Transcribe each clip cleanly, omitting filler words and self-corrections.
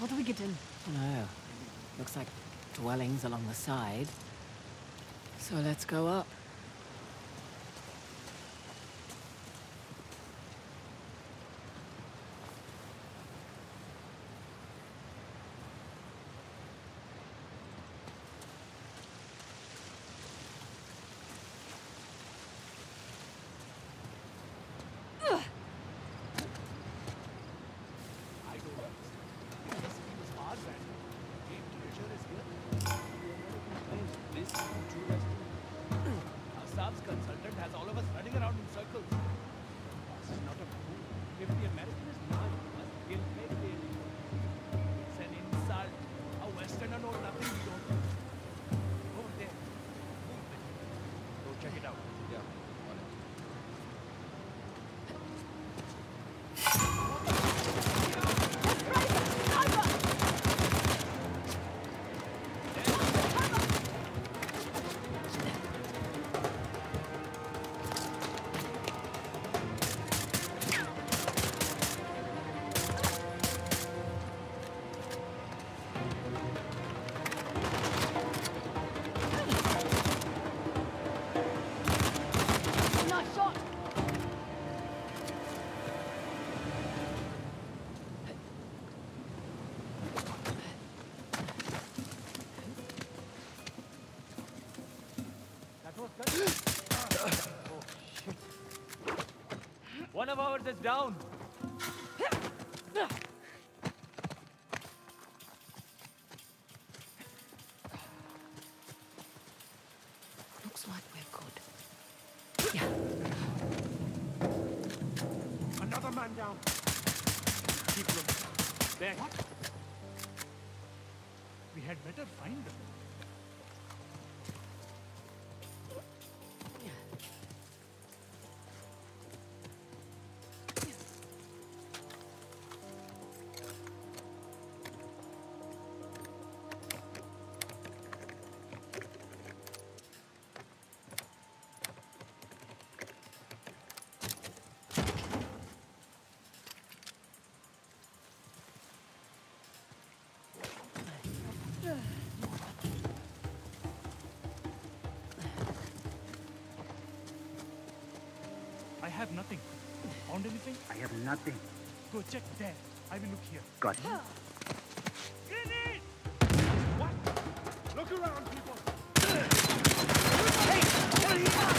How do we get in? No. Looks like dwellings along the side. So let's go up. One of ours is down. Looks like we're good. Yeah. Another man down. Keep looking. There. What? We had better find them. I have nothing. Found anything? I have nothing. Go check there. I will look here. Got it. Grenade! What? Look around, people. Hey! What are you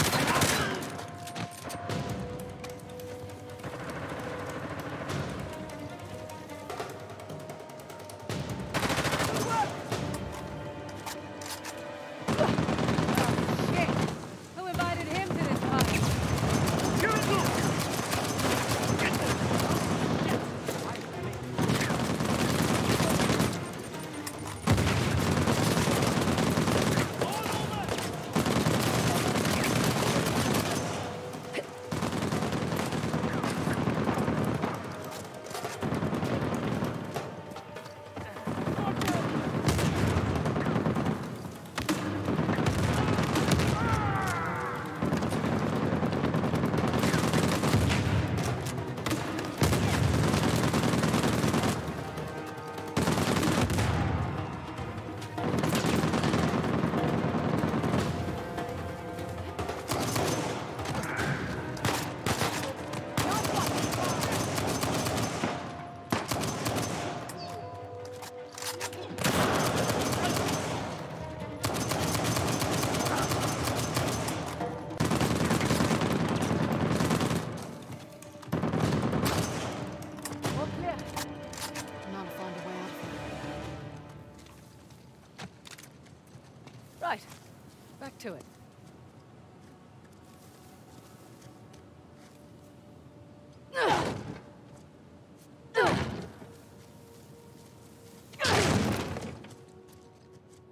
to it?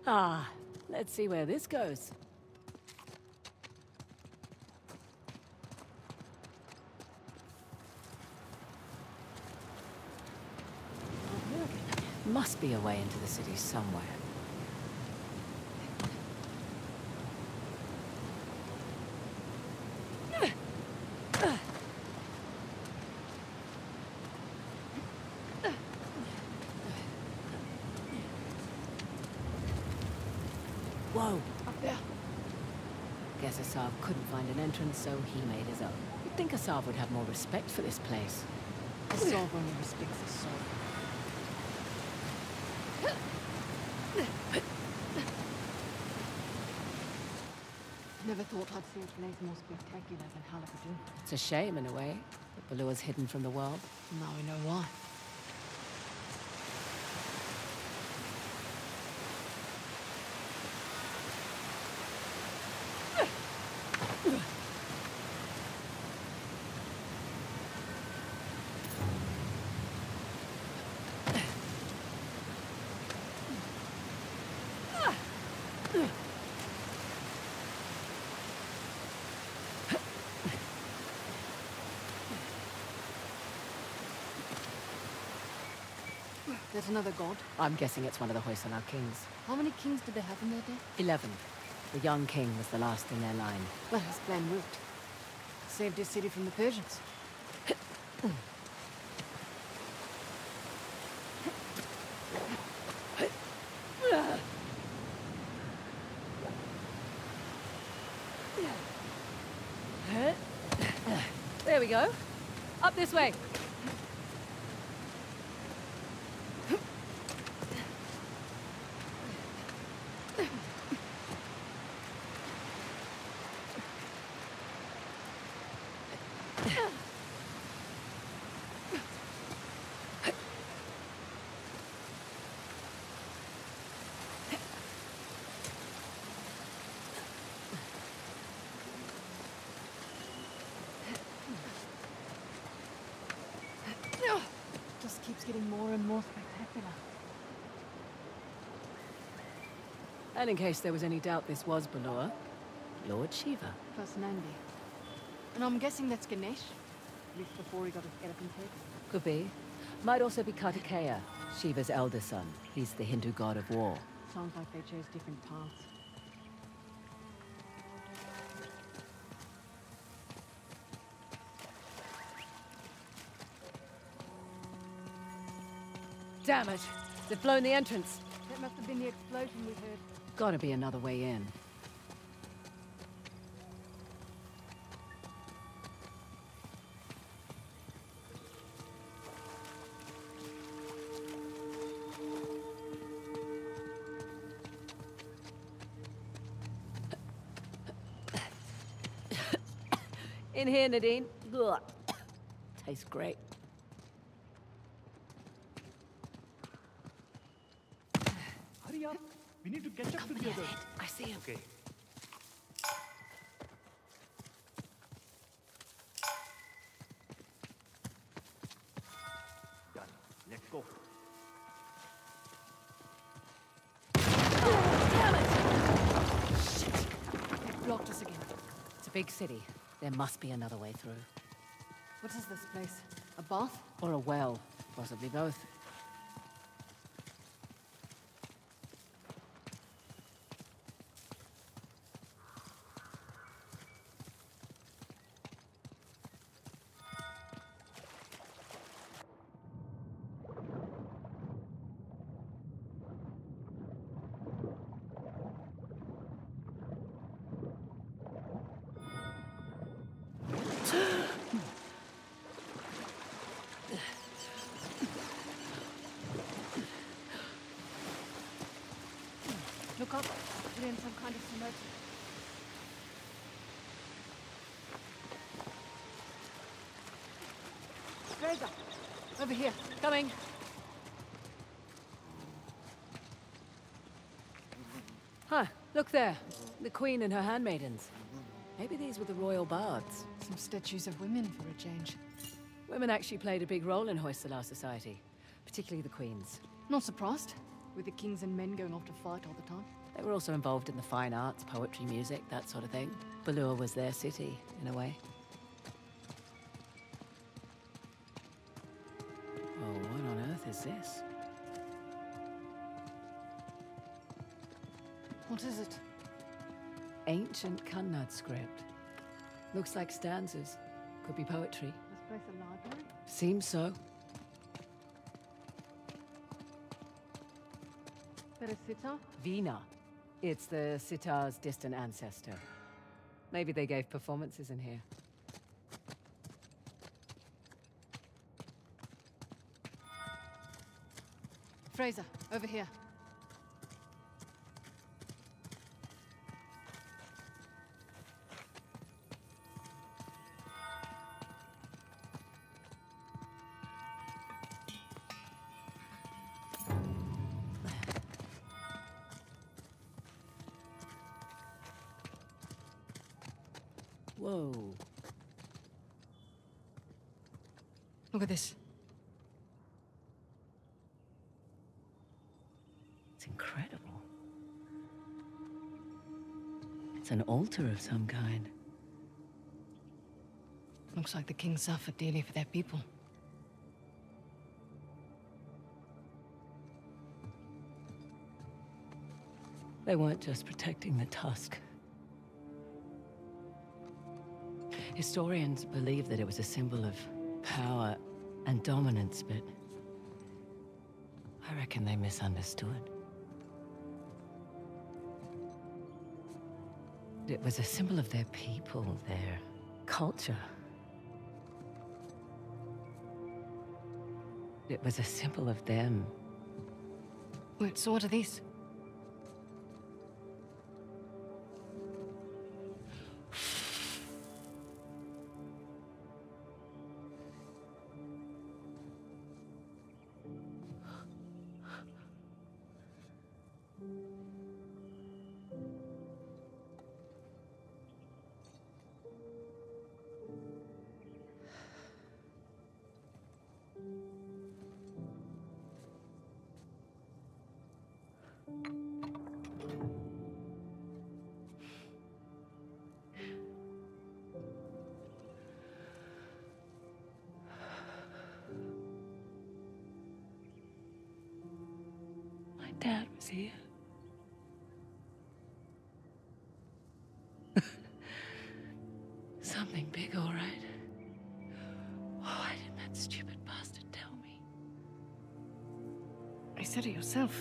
Ah, let's see where this goes. Must be a way into the city somewhere. Whoa, up there. Guess Asav couldn't find an entrance, so he made his own. You'd think Asav would have more respect for this place. Asav only respects his soul. Never thought I'd see a place more spectacular than Halakadun. It's a shame, in a way, that Baloo is hidden from the world. Now we know why. There's another god? I'm guessing it's one of the Hoysala kings. How many kings did they have in their day? 11. The young king was the last in their line. Well, his plan worked. Saved his city from the Persians. There we go. Up this way. Keeps getting more and more spectacular. And in case there was any doubt this was Banoa, Lord Shiva. Plus Nandi. And I'm guessing that's Ganesh, lived before he got his elephant head. Could be. Might also be Kartikeya, Shiva's elder son. He's the Hindu god of war. Sounds like they chose different paths. Damn it! They've blown the entrance. That must have been the explosion we heard. Gotta be another way in. In here, Nadine. Ugh. Tastes great. We need to catch up to the others. I see him. Okay. Done. Let's go. Oh, damn it! Shit. They've blocked us again. It's a big city. There must be another way through. What is this place? A bath? Or a well? Possibly both. Look up, we're in some kind of submersion. Fraser, over here, coming. Huh, look there. The queen and her handmaidens. Maybe these were the royal bards. Some statues of women for a change. Women actually played a big role in Hoysala society, particularly the queens. Not surprised. With the kings and men going off to fight all the time. They were also involved in the fine arts, poetry, music, that sort of thing. Belur was their city, in a way. Oh, what on earth is this? What is it? Ancient Kannada script. Looks like stanzas. Could be poetry. This place a library? Seems so. Veena. It's the sitar's distant ancestor. Maybe they gave performances in here. Fraser, over here. Whoa. Look at this. It's incredible. It's an altar of some kind. Looks like the king suffered dearly for their people. They weren't just protecting the tusk. Historians believe that it was a symbol of power and dominance, but I reckon they misunderstood. It was a symbol of their people, their culture. It was a symbol of them. What sort of these? Dad was here. Something big, all right. Why didn't that stupid bastard tell me? You said it yourself.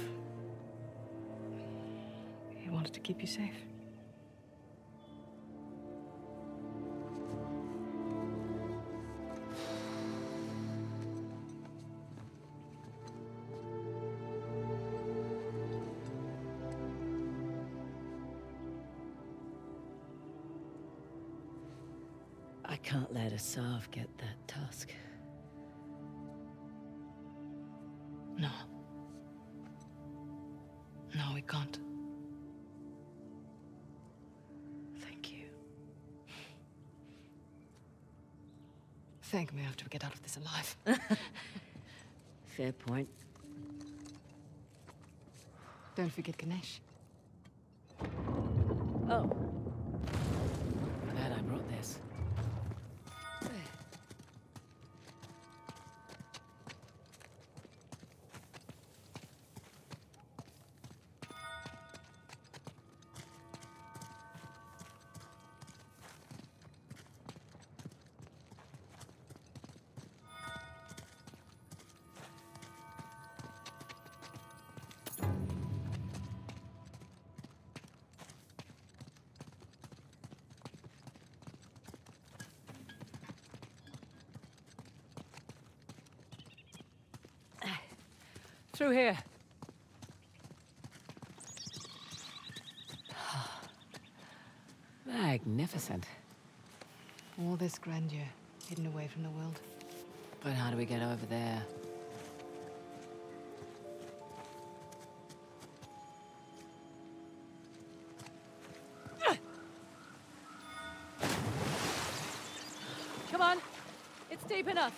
He wanted to keep you safe. Can't let Asav get that tusk. No. No, we can't. Thank you. Thank me after we get out of this alive. Fair point. Don't forget Ganesh. Oh. Glad I brought this. Through here. Magnificent. All this grandeur hidden away from the world. But how do we get over there? Come on. It's deep enough.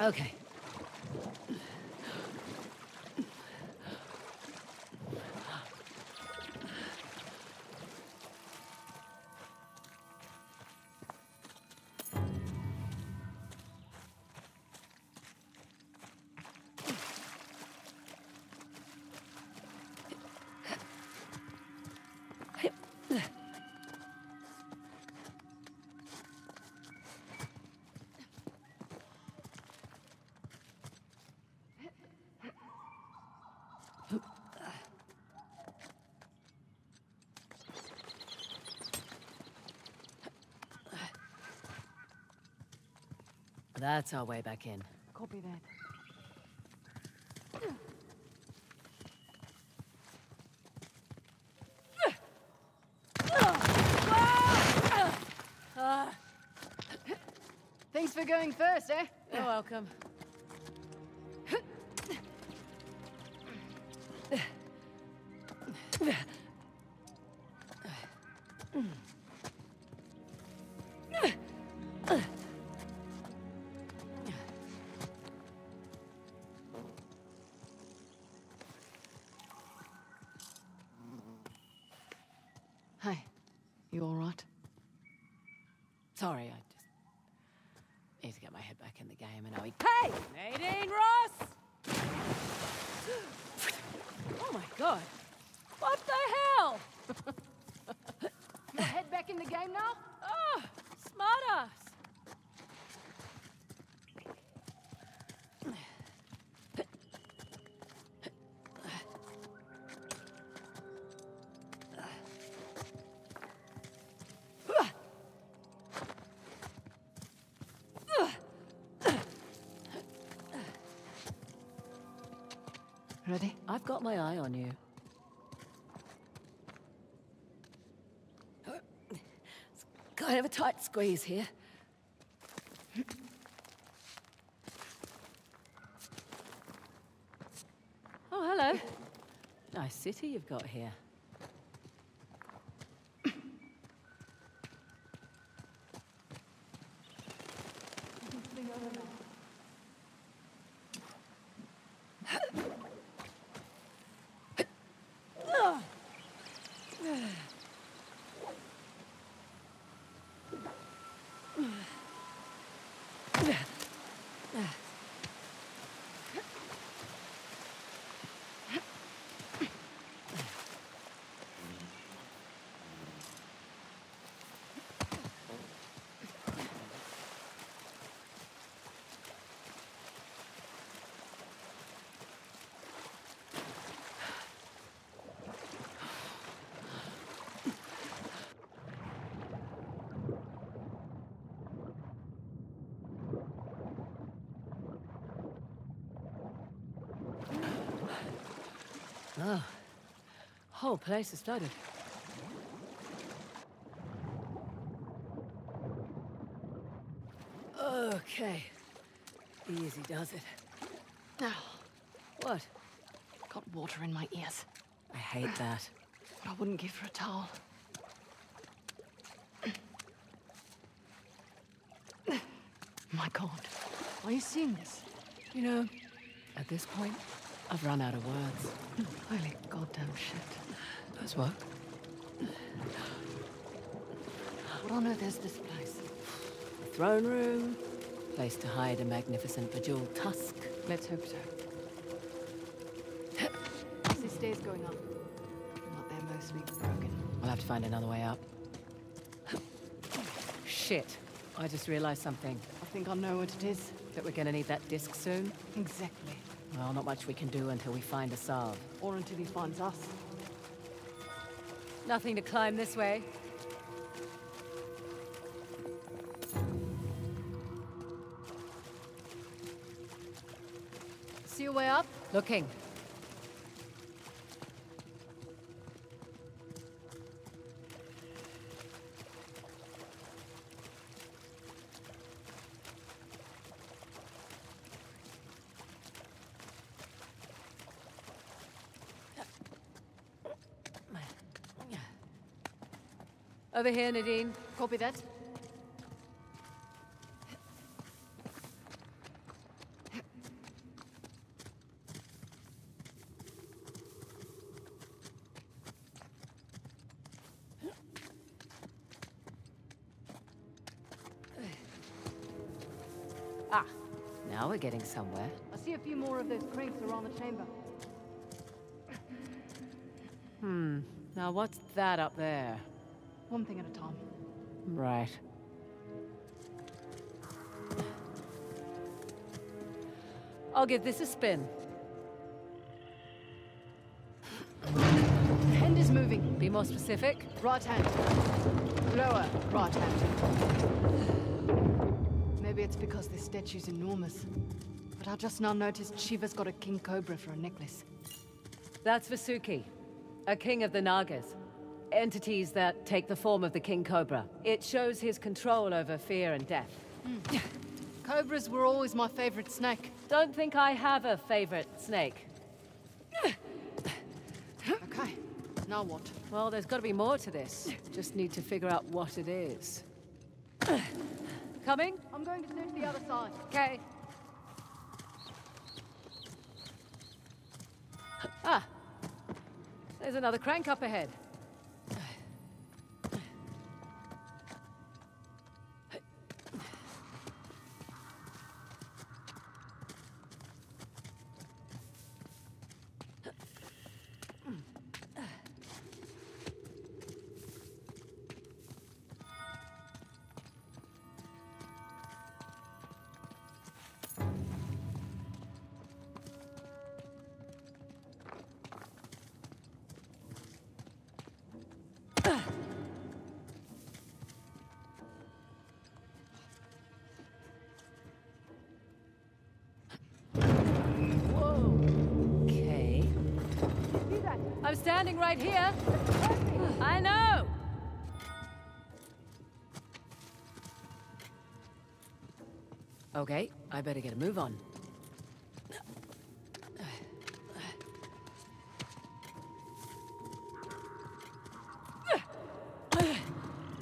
Okay. That's our way back in. Copy that. Thanks for going first, eh? You're welcome. Sorry, I just need to get my head back in the game and I'll eat. Hey! Nadine Ross! Oh my god! What the hell? Your head back in the game now? Oh, smartass! Ready? I've got my eye on you. It's kind of a tight squeeze here. Oh, hello. Nice city you've got here. Oh, whole place is flooded. Okay, easy does it. Now, what? Got water in my ears. I hate that. But I wouldn't give her a towel. My god, are you seeing this? You know, at this point, I've run out of words. Holy goddamn shit. That's what? What on earth is this place? A throne room. Place to hide a magnificent bejeweled tusk. Let's hope so. This stairs going up. Not their most week's broken. I'll have to find another way up. Shit. I just realized something. I think I know what it is. That we're gonna need that disc soon? Exactly. Well, not much we can do until we find Asav. Or until he finds us. Nothing to climb this way. See your way up? Looking. Over here, Nadine. Copy that. Ah, now we're getting somewhere. I see a few more of those crates around the chamber. Now what's that up there? One thing at a time. Right. I'll give this a spin. Hand is moving. Be more specific. Right hand. Lower right hand. Maybe it's because this statue's enormous. But I just now noticed Shiva's got a king cobra for a necklace. That's Vasuki, a king of the Nagas. Entities that take the form of the king cobra. It shows his control over fear and death. Mm. Cobras were always my favorite snake. Don't think I have a favorite snake. Okay, now what? Well, there's got to be more to this. Just need to figure out what it is. Coming? I'm going to turn to the other side. Okay. Ah, there's another crank up ahead. I'm standing right here. I know. Okay, I better get a move on.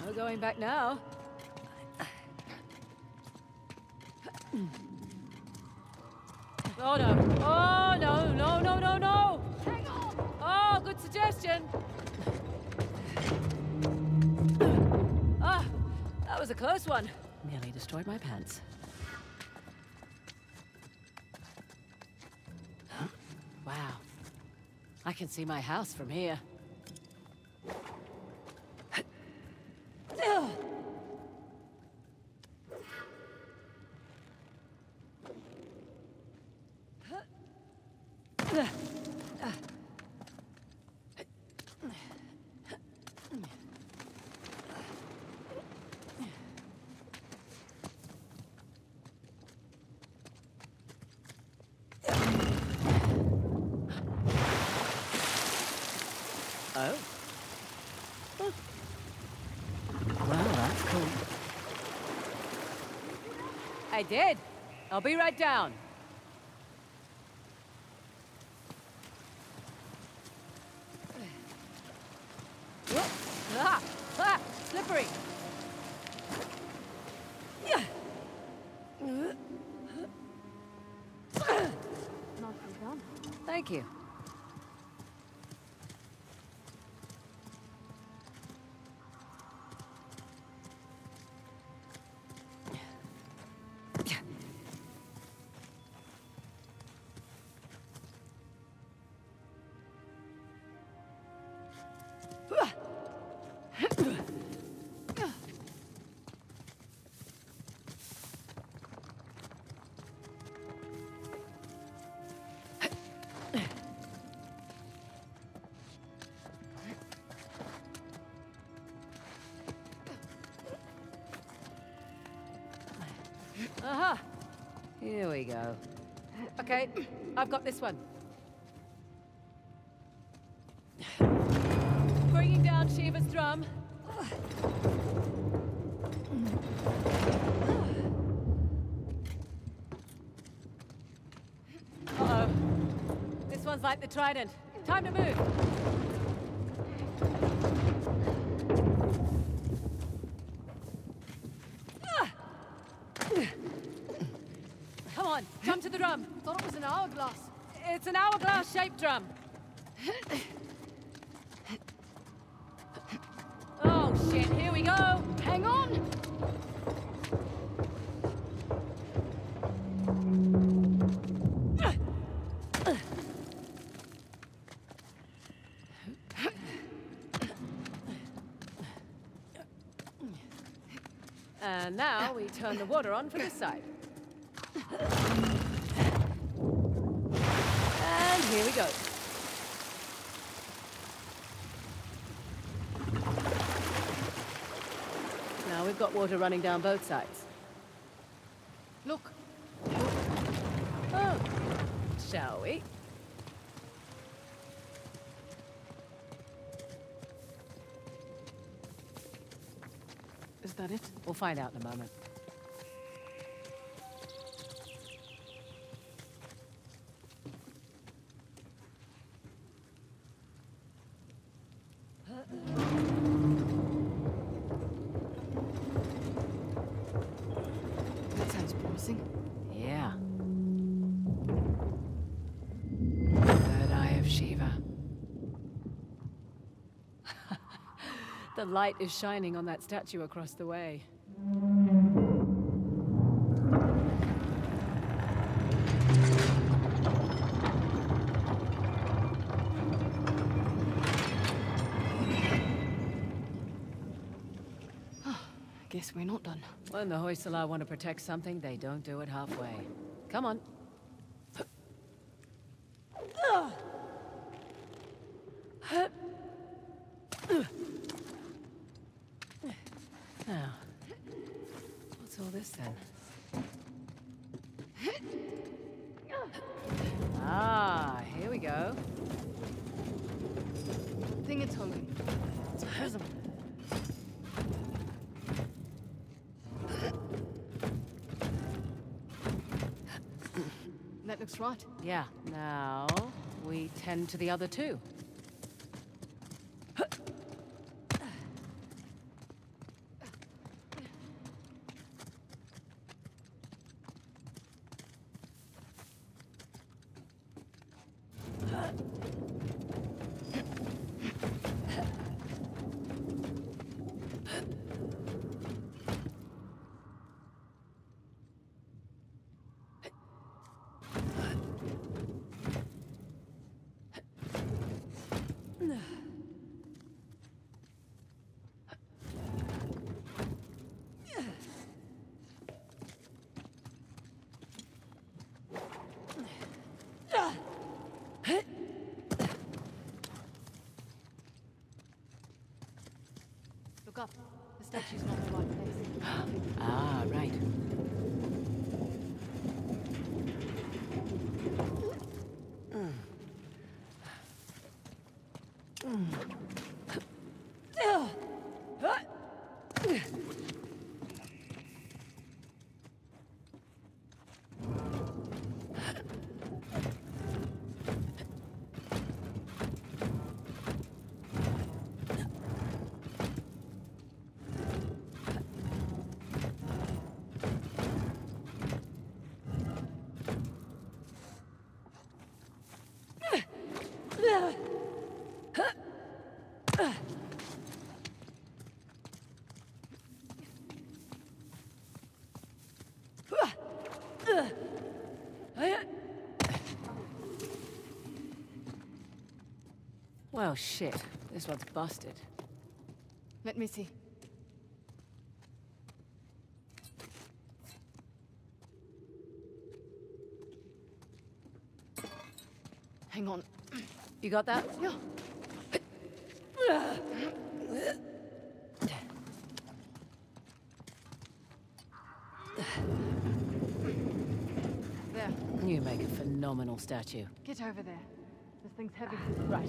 No going back now. Oh no. Oh no, no, no, no, no. Oh, good suggestion! Ah, that was a close one. Nearly destroyed my pants. Huh? Wow. I can see my house from here. I did. I'll be right down. Ah, ah, slippery. Nicely done. Thank you. Here we go. Okay, I've got this one. Bringing down Shiva's drum. Uh-oh. This one's like the trident. Time to move. Jump to the drum. I thought it was an hourglass. It's an hourglass-shaped drum. Oh, shit. Here we go. Hang on. And now we turn the water on for this side. And here we go. Now we've got water running down both sides. Look. Oh, shall we? Is that it? We'll find out in a moment. That sounds promising. Yeah. Third eye of Shiva. The light is shining on that statue across the way. Guess we're not done. When the Hoysala want to protect something, they don't do it halfway. Come on. Now, what's all this then? Ah, here we go. I think it's holding. It's a prism. That looks right. Yeah. Now we tend to the other two. Look up. The statue's not the right place. Ah, right. Well, shit. This one's busted. Let me see. Hang on. You got that? Yeah. There. You make a phenomenal statue. Get over there. This thing's heavy. Right.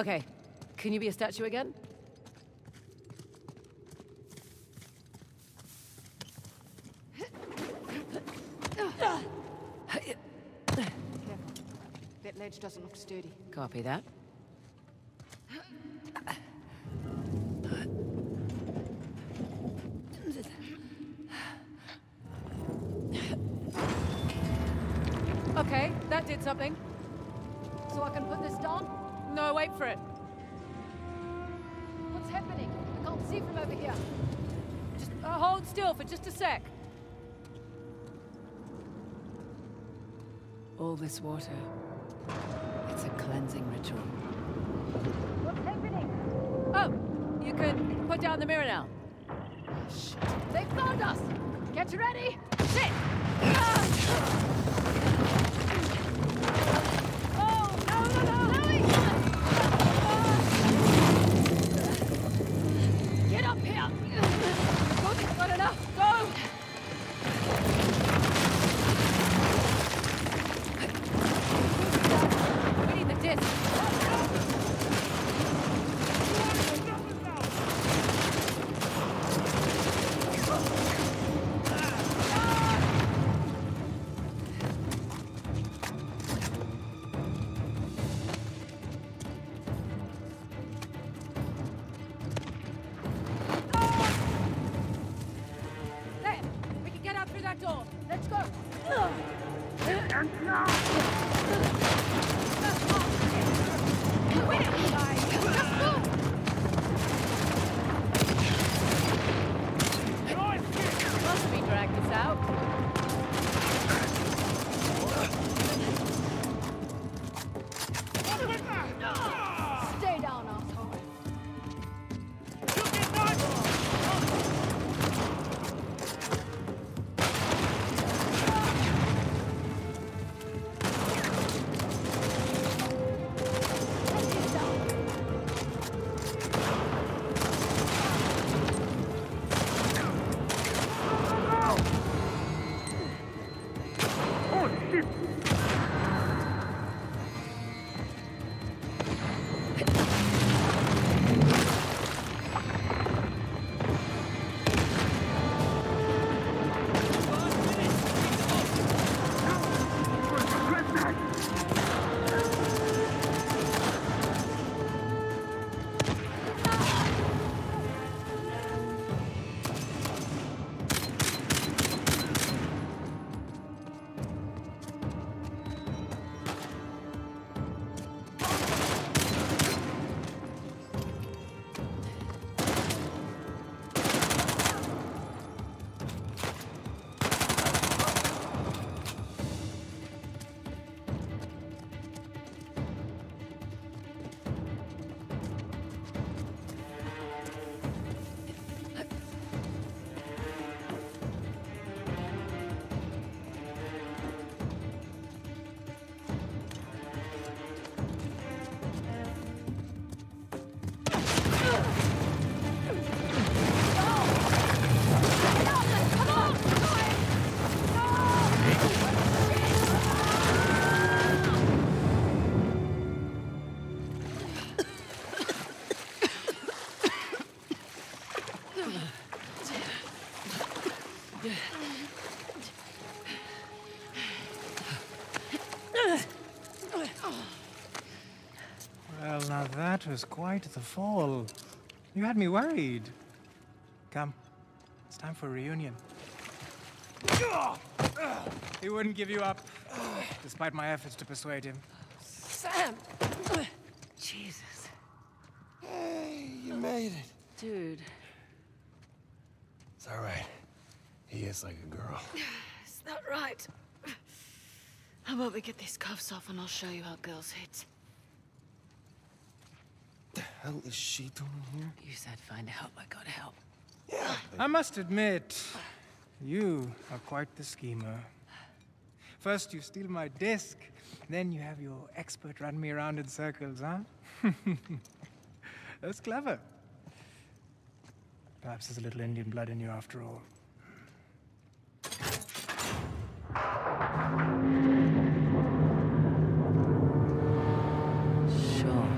Okay, can you be a statue again? Ledge doesn't look sturdy. Copy that. Okay, that did something. So I can put this down? No, wait for it. What's happening? I can't see from over here. Just hold still for just a sec. All this water. It's a cleansing ritual. What's happening? Oh, you can put down the mirror now. Oh, shit. They found us! Get ready! Sit! Oh, no! Get up here! The boat's not enough! Go! That was quite the fall. You had me worried. Come, it's time for a reunion. He wouldn't give you up, despite my efforts to persuade him. Sam! Jesus. Hey, you made it. Dude. It's all right. He is like a girl. It's not right. How about we get these cuffs off and I'll show you how girls hit. What the hell is she doing here? You said find help, I gotta help. Yeah. I must admit, you are quite the schemer. First you steal my disc, then you have your expert run me around in circles, huh? That's clever. Perhaps there's a little Indian blood in you after all. Sure.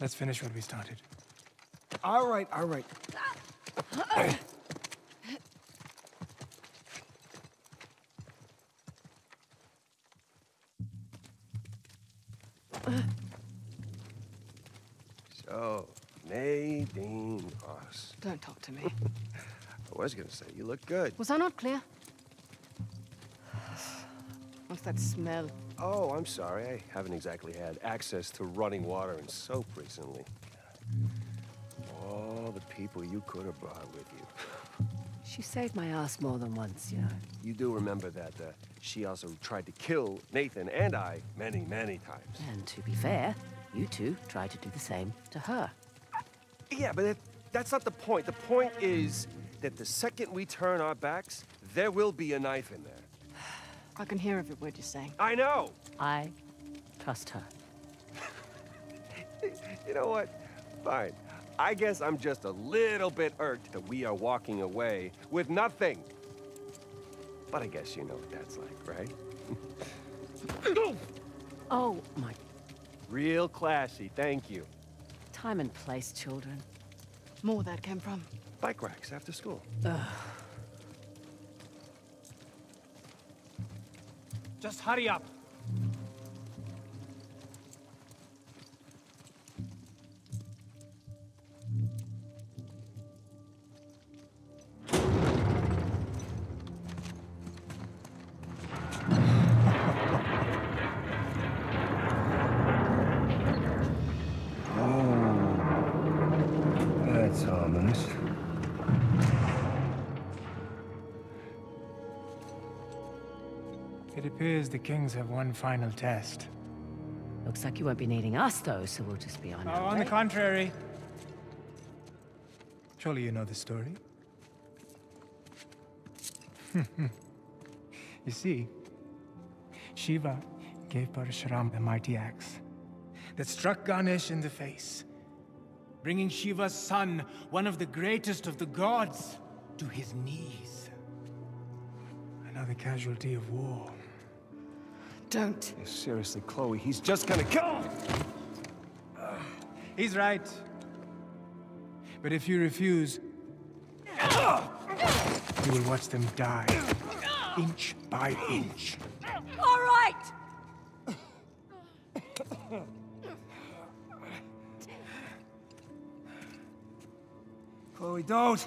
Let's finish what we started. All right, all right. So, Nadine Ross. Don't talk to me. I was gonna say, you look good. Was I not clear? What's that smell? Oh, I'm sorry. I haven't exactly had access to running water and soap recently. All the people you could have brought with you. She saved my ass more than once, you know. You do remember that she also tried to kill Nathan and I many, many times. And to be fair, you two tried to do the same to her. Yeah, but that's not the point. The point is that the second we turn our backs, there will be a knife in there. I can hear every word you're saying. I know! I trust her. You know what? Fine. I guess I'm just a little bit irked that we are walking away with nothing. But I guess you know what that's like, right? Oh, my... Real classy, thank you. Time and place, children. More that came from? Bike racks after school. Ugh. Just hurry up. That's ominous. It appears the kings have one final test. Looks like you won't be needing us, though, so we'll just be on our way. On the contrary. Surely you know the story. You see, Shiva gave Parashurama the mighty axe that struck Ganesh in the face, bringing Shiva's son, one of the greatest of the gods, to his knees. Another casualty of war. Don't. Yeah, seriously, Chloe, he's just gonna kill him! He's right. But if you refuse, you will watch them die, inch by inch. All right! Chloe, don't!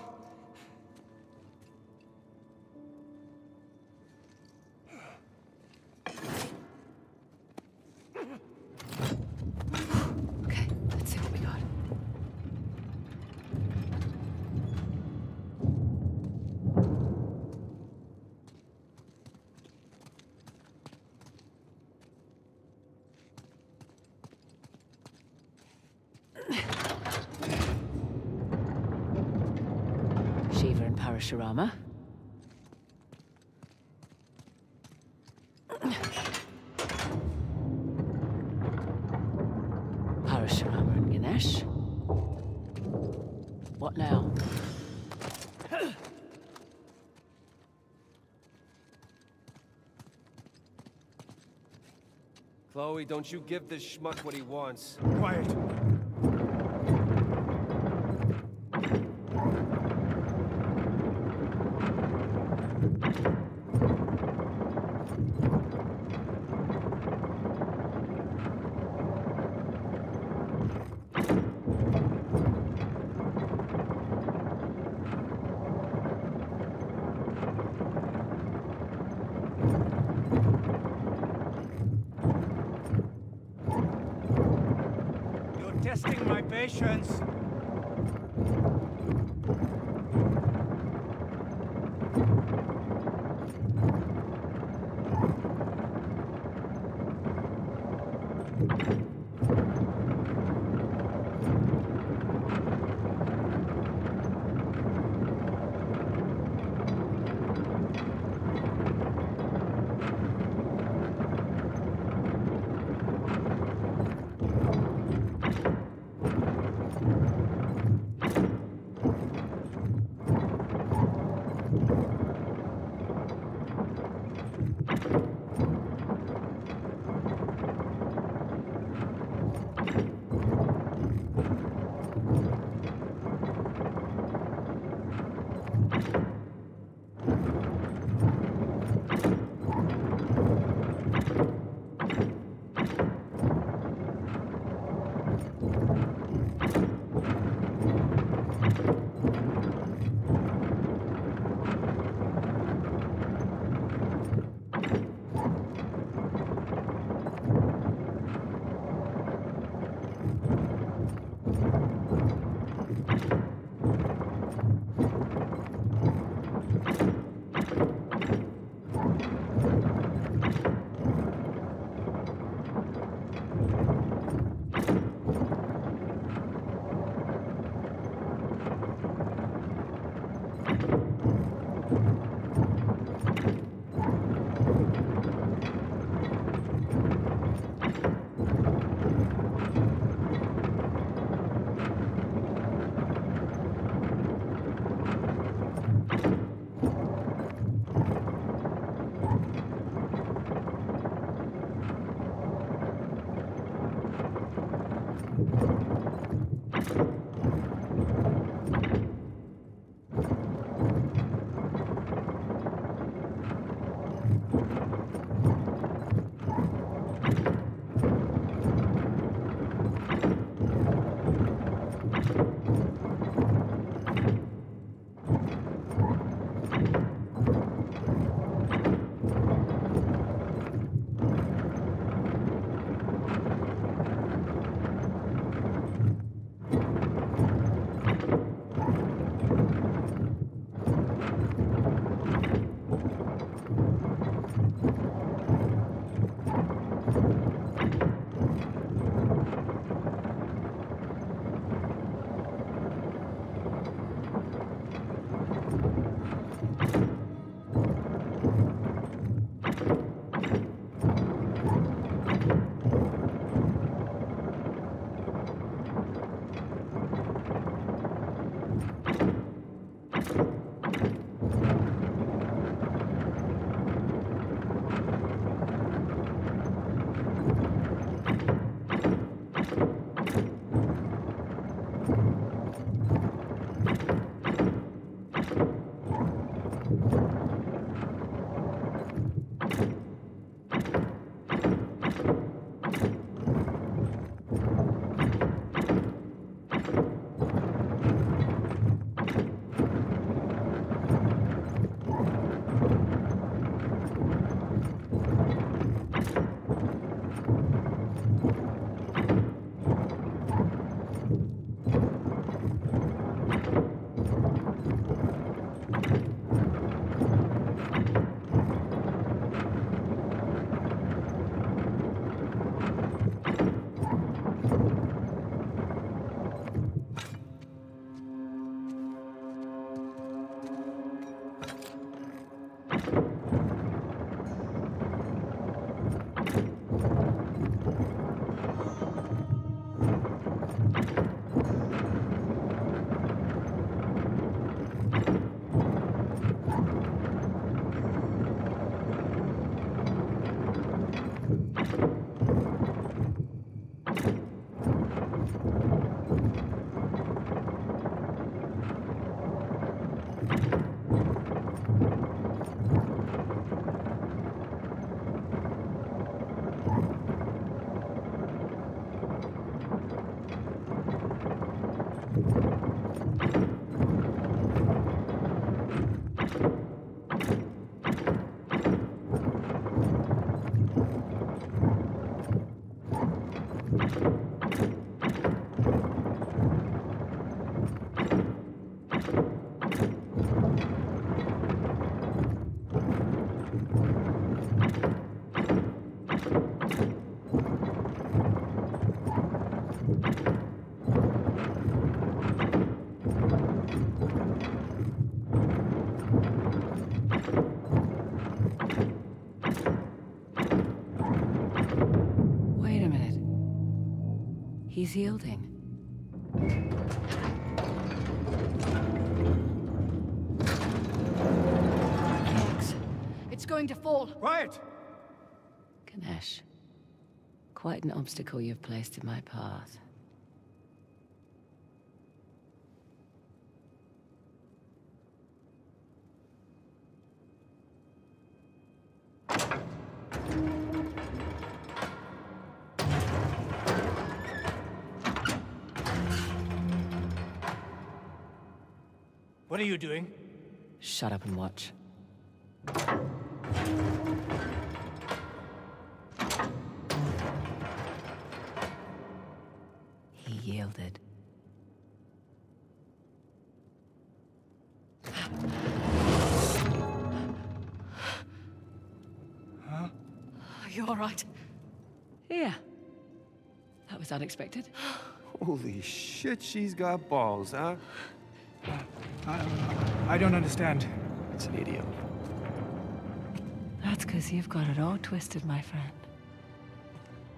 Parashurama. Parashurama and Ganesh. What now? Chloe, don't you give this schmuck what he wants. Quiet. Testing my patience. He's yielding. Eggs. It's going to fall. Quiet! Ganesh, quite an obstacle you've placed in my path. What are you doing? Shut up and watch. He yielded. Huh? You all right? Yeah. That was unexpected. Holy shit, she's got balls, huh? I don't understand. It's an idiom. That's because you've got it all twisted, my friend.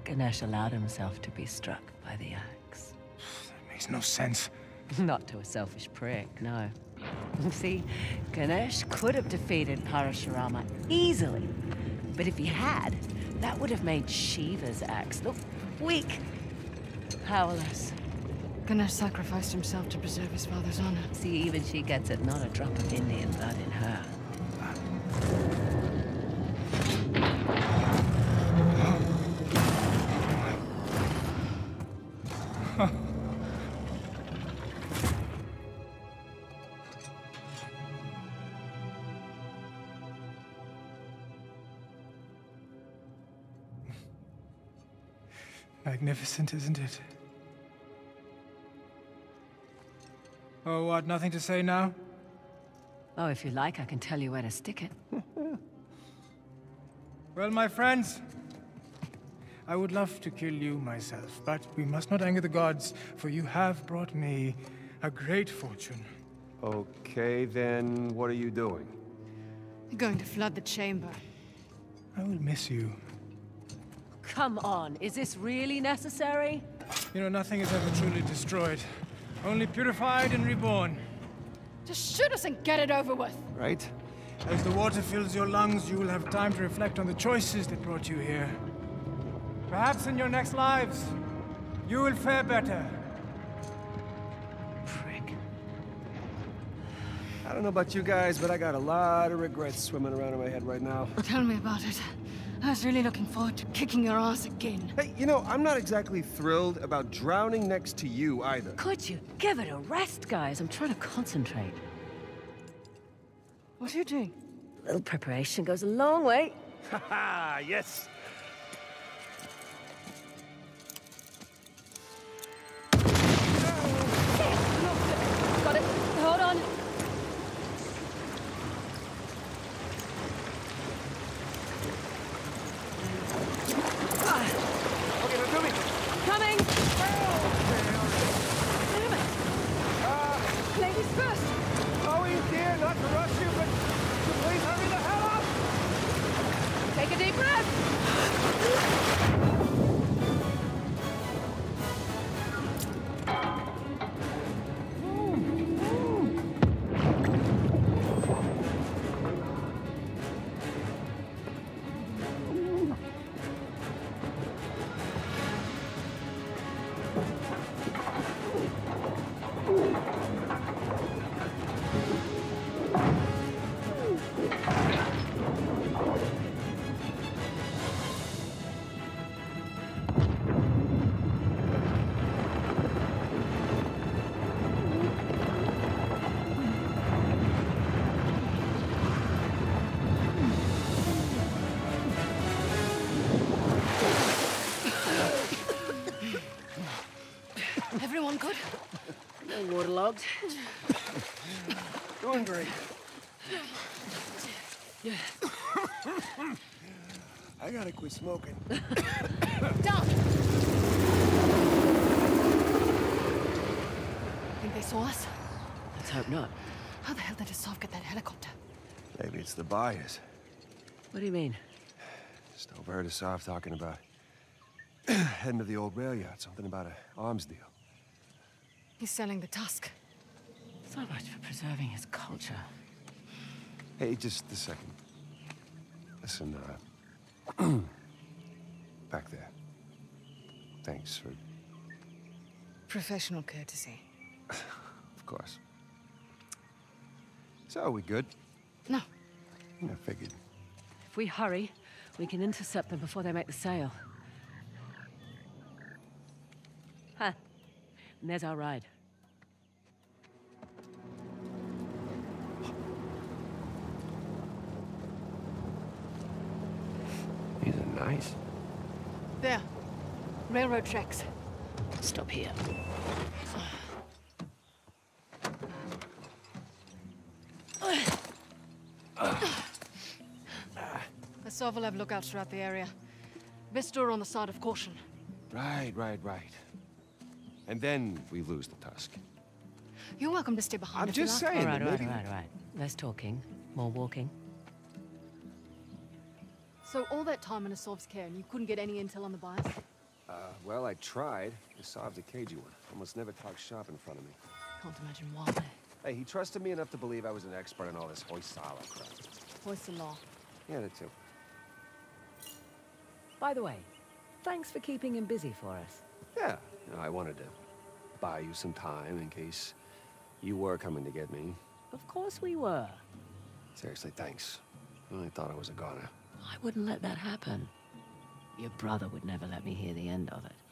Ganesh allowed himself to be struck by the axe. That makes no sense. Not to a selfish prick, no. See, Ganesh could have defeated Parashurama easily. But if he had, that would have made Shiva's axe look weak, powerless. Ganesh sacrificed himself to preserve his father's honor. See, even she gets it, not a drop of Indian blood in her. Magnificent, isn't it? Oh, what? Nothing to say now? Oh, if you like, I can tell you where to stick it. Well, my friends, I would love to kill you myself, but we must not anger the gods, for you have brought me a great fortune. Okay, then what are you doing? You're going to flood the chamber. I will miss you. Come on, is this really necessary? You know, nothing is ever truly destroyed. Only purified and reborn. Just shoot us and get it over with. Right. As the water fills your lungs, you will have time to reflect on the choices that brought you here. Perhaps in your next lives, you will fare better. Prick. I don't know about you guys, but I got a lot of regrets swimming around in my head right now. Tell me about it. I was really looking forward to kicking your ass again. Hey, you know, I'm not exactly thrilled about drowning next to you, either. Could you give it a rest, guys? I'm trying to concentrate. What are you doing? A little preparation goes a long way. Ha ha, yes! Got it. Hold on. Waterlogged. Doing great. I gotta quit smoking. Stop! Think they saw us? Let's hope not. How the hell did Asav get that helicopter? Maybe it's the buyers. What do you mean? Just overheard Asav talking about heading to the old rail yard, something about an arms deal. He's selling the tusk. So much for preserving his culture. Hey, just a second. Listen, back there. Thanks for... Professional courtesy. Of course. So, are we good? No. I figured. If we hurry, we can intercept them before they make the sale. Huh. And there's our ride. These are nice. There. Railroad tracks. Stop here. Asav will have lookouts throughout the area. Best door on the side of caution. Right. And then we lose the tusk. You're welcome to stay behind. I'm just saying. All right. Less talking, more walking. So all that time in Asav's care and you couldn't get any intel on the bias? Well, I tried. Asav's a cagey one. Almost never talks shop in front of me. Can't imagine why. Hey, he trusted me enough to believe I was an expert in all this Hoysala crap. Hoysala. Yeah, that too. By the way, thanks for keeping him busy for us. Yeah, you know, I wanted to buy you some time in case you were coming to get me. Of course we were. Seriously, thanks. I really thought I was a goner. I wouldn't let that happen. Your brother would never let me hear the end of it.